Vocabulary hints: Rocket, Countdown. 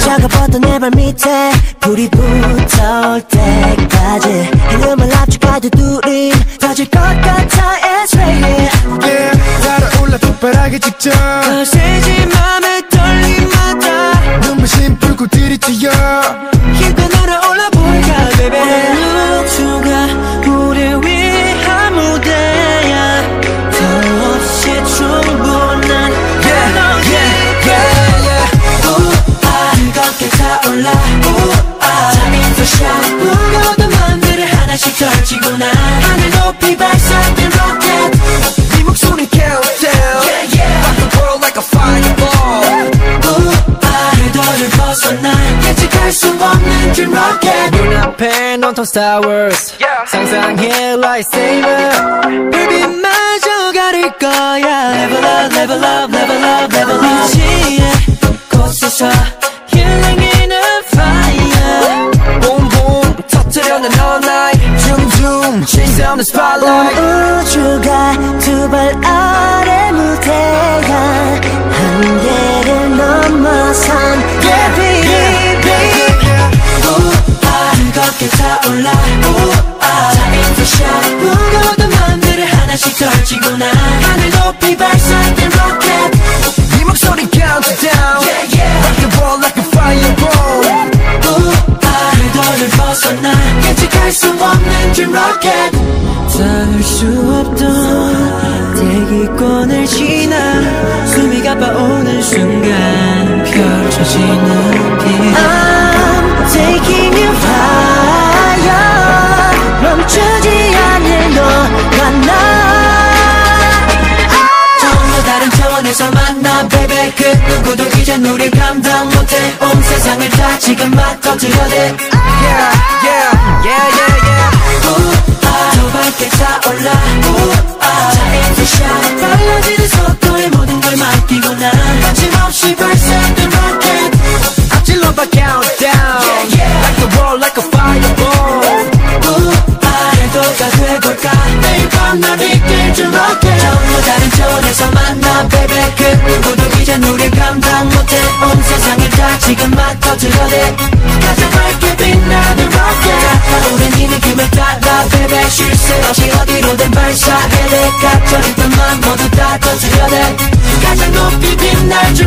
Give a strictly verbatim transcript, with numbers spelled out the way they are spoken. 작아버던 내 발 밑에 불이 붙어올 때까지 행음을 압축하듯 둘이 터질 것 같아 It's raining Yeah 달아올라 폭발하기 직전 거세지 맘의 떨림마다 눈부신 불꽃 들이치여 힘껏 날아올라 보일까 baby 루트가 우리 위한 무대야 더 없이 충분한 Yeah yeah yeah yeah, yeah. 우아 뜨겁게 타올라 우아 잠이 더 샤워 무거웠던 마음들을 하나씩 덜치고 난 하늘 높이 발사된 rocket 네 목소리 countdown Yeah yeah rock the world like a fireball 우아 해도를 벗어나 예측할 수 없는 dream rocket 눈앞에 넌 toast towers yeah. 상상해 lightsaber 불빛마저 가릴 거야 Level up level up level up level up 위치의 곳에서 힐링이는 fire Boom boom 터뜨려는 all night Zoom zoom chase down the spotlight 우주가 두 발 아래 무대가 한계를 넘어선 Yeah baby 뜨겁게 타올라 우아 잠이 더 무거웠던 마음들을 하나씩 덜치고 난 하늘 높이 발사된 rocket 네 목소리 countdown Yeah yeah rock the world like a fireball 우아 해도를 벗어나 예측할 수 없는 dream rocket 닿을 수 없던 대기권을 지나 숨이 가빠오는 순간 펼쳐지는 빛 I'm taking you high 멈추지 않을 너와 나 전혀 다른 차원에서 만나 baby 그 누구도 이젠 우릴 감당 못해 온 세상을 다 지금 막 터뜨려대 Yeah yeah yeah yeah yeah 우아 더 밝게 타올라 우아 자이트 샷 빨라지는 속도에 모든 걸 맡기고 난 거침없이 발사된 rocket 앞질러 봐 countdown Yeah yeah like the world like a fireball 가 돼볼까 매일 밤 날 이끌 줄 rocket 전부 다른 차원에서 만나 baby 그 누구도 이젠 우릴 감당 못해 온 세상을 다 지금 막 터뜨려대 가장 밝게 빛나는 rocket 우린 이 느낌을 따라 baby 쉴 새 없이 어디로든 발사해 내 갇혀있던 맘 모두 다 터뜨려대 가장 높이 빛날 줄